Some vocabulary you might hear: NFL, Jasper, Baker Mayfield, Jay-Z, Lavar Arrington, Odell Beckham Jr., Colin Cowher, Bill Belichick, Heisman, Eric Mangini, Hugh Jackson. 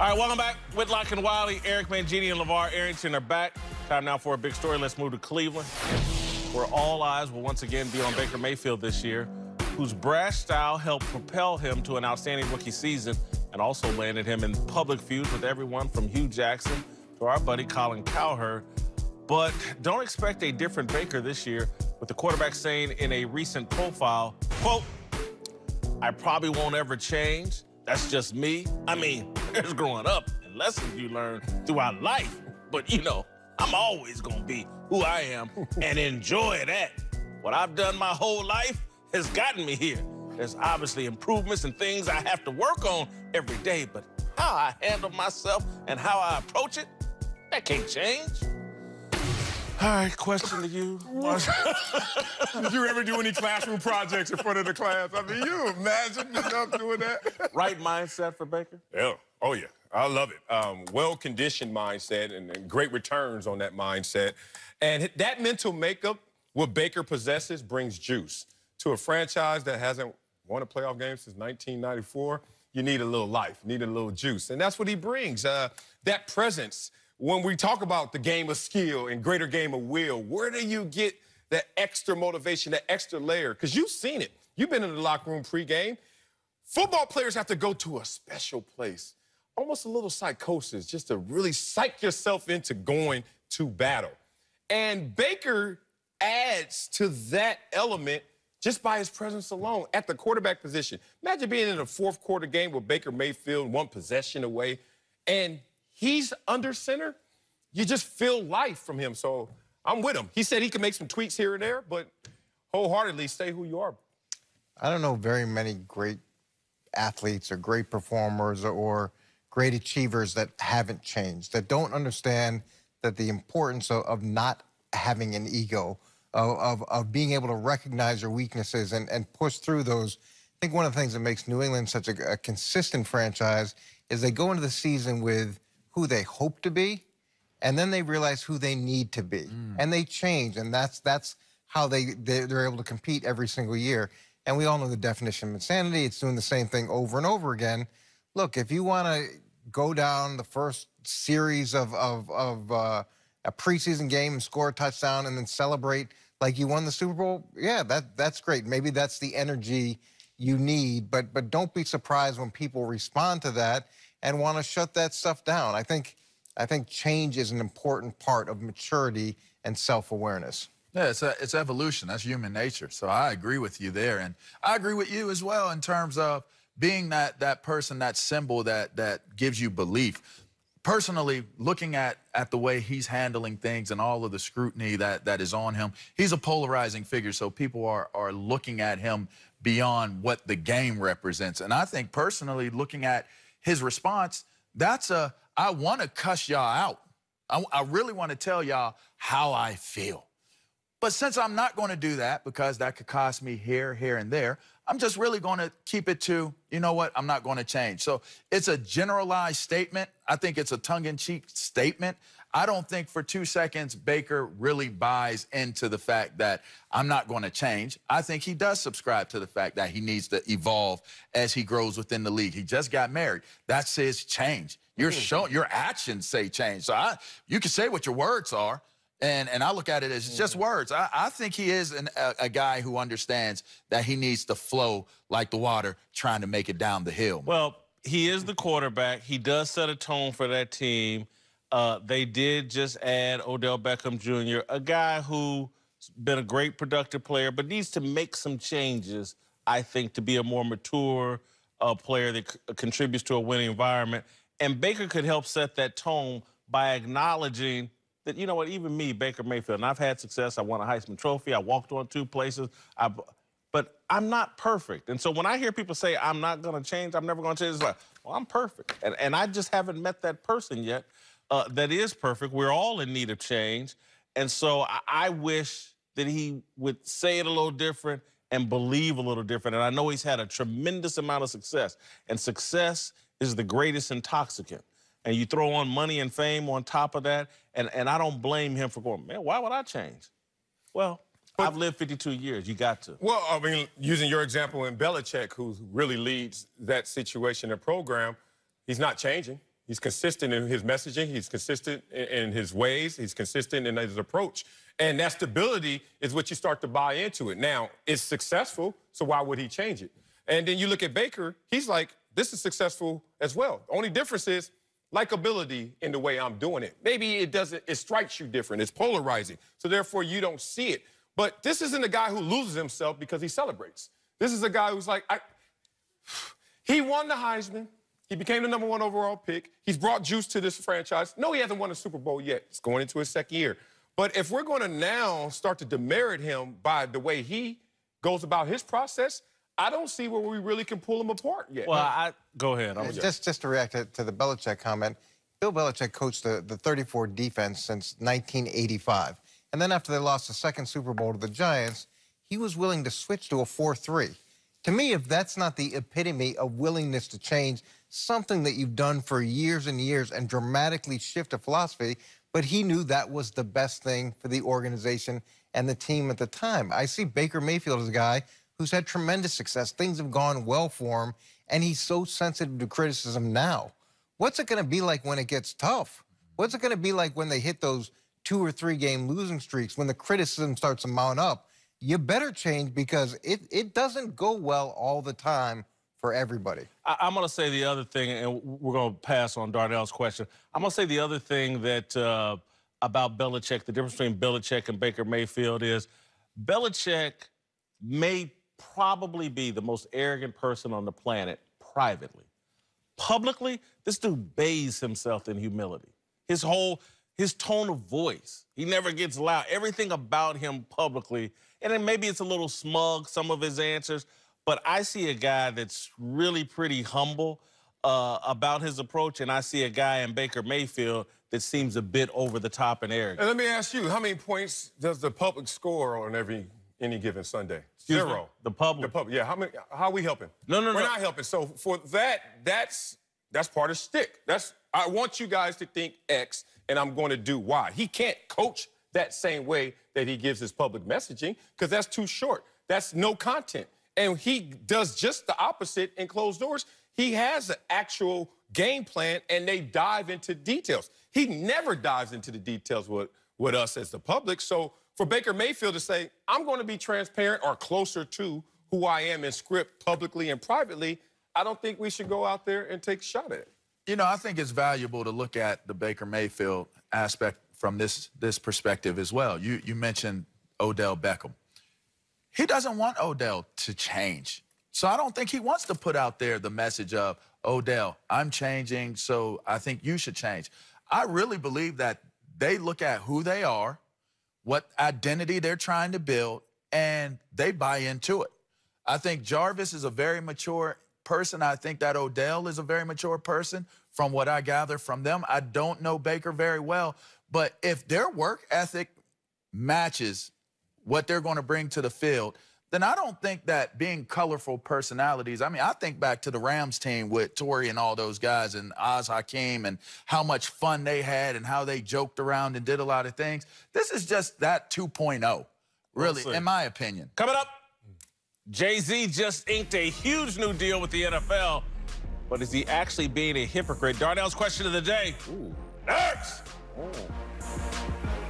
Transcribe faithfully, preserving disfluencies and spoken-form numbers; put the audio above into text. All right, welcome back. Whitlock and Wiley, Eric Mangini and Lavar Arrington are back. Time now for a big story. Let's move to Cleveland, where all eyes will once again be on Baker Mayfield this year, whose brash style helped propel him to an outstanding rookie season and also landed him in public feuds with everyone from Hugh Jackson to our buddy Colin Cowher. But don't expect a different Baker this year, with the quarterback saying in a recent profile, quote, "I probably won't ever change. That's just me. I mean, there's growing up and lessons you learn throughout life. But, you know, I'm always going to be who I am and enjoy that. What I've done my whole life has gotten me here. There's obviously improvements and things I have to work on every day, but how I handle myself and how I approach it, that can't change." All right, question to you. Did you ever do any classroom projects in front of the class? I mean, you imagine yourself doing that? Right mindset for Baker? Yeah. Oh, yeah. I love it. Um, well-conditioned mindset and, and great returns on that mindset. And that mental makeup, what Baker possesses, brings juice. To a franchise that hasn't won a playoff game since nineteen ninety-four, you need a little life, need a little juice. And that's what he brings, uh, that presence. When we talk about the game of skill and greater game of will, where do you get that extra motivation, that extra layer? Because you've seen it. You've been in the locker room pregame. Football players have to go to a special place, almost a little psychosis, just to really psych yourself into going to battle. And Baker adds to that element just by his presence alone at the quarterback position. Imagine being in a fourth quarter game with Baker Mayfield one possession away, and he's under center. You just feel life from him, so I'm with him. He said he could make some tweaks here and there, but wholeheartedly stay who you are. I don't know very many great athletes or great performers or great achievers that haven't changed, that don't understand that the importance of, of not having an ego, of, of, of being able to recognize your weaknesses and, and push through those. I think one of the things that makes New England such a, a consistent franchise is they go into the season with who they hope to be, and then they realize who they need to be. Mm. And they change, and that's that's how they, they, they're able to compete every single year. And we all know the definition of insanity. It's doing the same thing over and over again. Look, if you want to go down the first series of, of, of uh, a preseason game and score a touchdown and then celebrate like you won the Super Bowl, yeah, that that's great. Maybe that's the energy you need, but but don't be surprised when people respond to that and want to shut that stuff down. I think, I think change is an important part of maturity and self-awareness. Yeah, it's, a, it's evolution. That's human nature. So I agree with you there. And I agree with you as well in terms of being that, that person, that symbol that, that gives you belief. Personally, looking at, at the way he's handling things and all of the scrutiny that, that is on him, he's a polarizing figure, so people are, are looking at him beyond what the game represents. And I think personally, looking at his response, that's a, I want to cuss y'all out. I, I really want to tell y'all how I feel. But since I'm not going to do that, because that could cost me here, here, and there, I'm just really going to keep it to, you know what, I'm not going to change. So it's a generalized statement. I think it's a tongue-in-cheek statement. I don't think for two seconds Baker really buys into the fact that I'm not going to change. I think he does subscribe to the fact that he needs to evolve as he grows within the league. He just got married. That says change. Your, show, your actions say change. So I, you can say what your words are. And, and I look at it as just words. I, I think he is an, a, a guy who understands that he needs to flow like the water trying to make it down the hill. Well, he is the quarterback. He does set a tone for that team. Uh, they did just add Odell Beckham Junior, a guy who's been a great productive player but needs to make some changes, I think, to be a more mature uh, player that c contributes to a winning environment. And Baker could help set that tone by acknowledging that, you know what, even me, Baker Mayfield, and I've had success. I won a Heisman Trophy. I walked on two places. I, but I'm not perfect. And so when I hear people say, I'm not going to change, I'm never going to change, it's like, well, I'm perfect. And, and I just haven't met that person yet uh, that is perfect. We're all in need of change. And so I, I wish that he would say it a little different and believe a little different. And I know he's had a tremendous amount of success. And success is the greatest intoxicant. And you throw on money and fame on top of that, and, and I don't blame him for going, man, why would I change? Well, but, I've lived fifty-two years. You got to. Well, I mean, using your example in Belichick, who really leads that situation and program, he's not changing. He's consistent in his messaging. He's consistent in his ways. He's consistent in his approach. And that stability is what you start to buy into it. Now, it's successful, so why would he change it? And then you look at Baker, he's like, this is successful as well. The only difference is likability in the way I'm doing it. Maybe it doesn't, it strikes you different. It's polarizing. So therefore, you don't see it. But this isn't a guy who loses himself because he celebrates. This is a guy who's like, I, he won the Heisman. He became the number one overall pick. He's brought juice to this franchise. No, he hasn't won a Super Bowl yet. He's going into his second year. But if we're going to now start to demerit him by the way he goes about his process, I don't see where we really can pull him apart yet. Well, I, go ahead. I just, just to react to, to the Belichick comment, Bill Belichick coached the, the thirty-four defense since nineteen eighty-five. And then after they lost the second Super Bowl to the Giants, he was willing to switch to a four three. To me, if that's not the epitome of willingness to change something that you've done for years and years and dramatically shift a philosophy, but he knew that was the best thing for the organization and the team at the time. I see Baker Mayfield as a guy who's had tremendous success. Things have gone well for him, and he's so sensitive to criticism now. What's it going to be like when it gets tough? What's it going to be like when they hit those two or three game losing streaks, when the criticism starts to mount up? You better change because it, it doesn't go well all the time for everybody. I, I'm going to say the other thing, and we're going to pass on Darnell's question. I'm going to say the other thing that uh, about Belichick, the difference between Belichick and Baker Mayfield is Belichick may probably be the most arrogant person on the planet privately. Publicly, this dude bathes himself in humility. His whole, his tone of voice, he never gets loud. Everything about him publicly, and then maybe it's a little smug, some of his answers, but I see a guy that's really pretty humble uh, about his approach, and I see a guy in Baker Mayfield that seems a bit over the top and arrogant. And let me ask you, how many points does the public score on every any given Sunday? Excuse Zero. Me? The public. The public. Yeah. How many? How are we helping? No, no, We're no. We're not helping. So for that, that's that's part of shtick. That's I want you guys to think X, and I'm going to do Y. He can't coach that same way that he gives his public messaging because that's too short. That's no content. And he does just the opposite in closed doors. He has an actual game plan, and they dive into details. He never dives into the details with with us as the public. So for Baker Mayfield to say, I'm going to be transparent or closer to who I am in script publicly and privately, I don't think we should go out there and take a shot at it. You know, I think it's valuable to look at the Baker Mayfield aspect from this, this perspective as well. You, you mentioned Odell Beckham. He doesn't want Odell to change. So I don't think he wants to put out there the message of, Odell, I'm changing, so I think you should change. I really believe that they look at who they are, what identity they're trying to build, and they buy into it. I think Jarvis is a very mature person. I think that Odell is a very mature person from what I gather from them. I don't know Baker very well, but if their work ethic matches what they're going to bring to the field, then I don't think that being colorful personalities, I mean, I think back to the Rams team with Torrey and all those guys and Oz Hakeem and how much fun they had and how they joked around and did a lot of things. This is just that two point oh, really, we'll in my opinion. Coming up, Jay-Z just inked a huge new deal with the N F L, but is he actually being a hypocrite? Darnell's question of the day. Ooh. Next! Oh.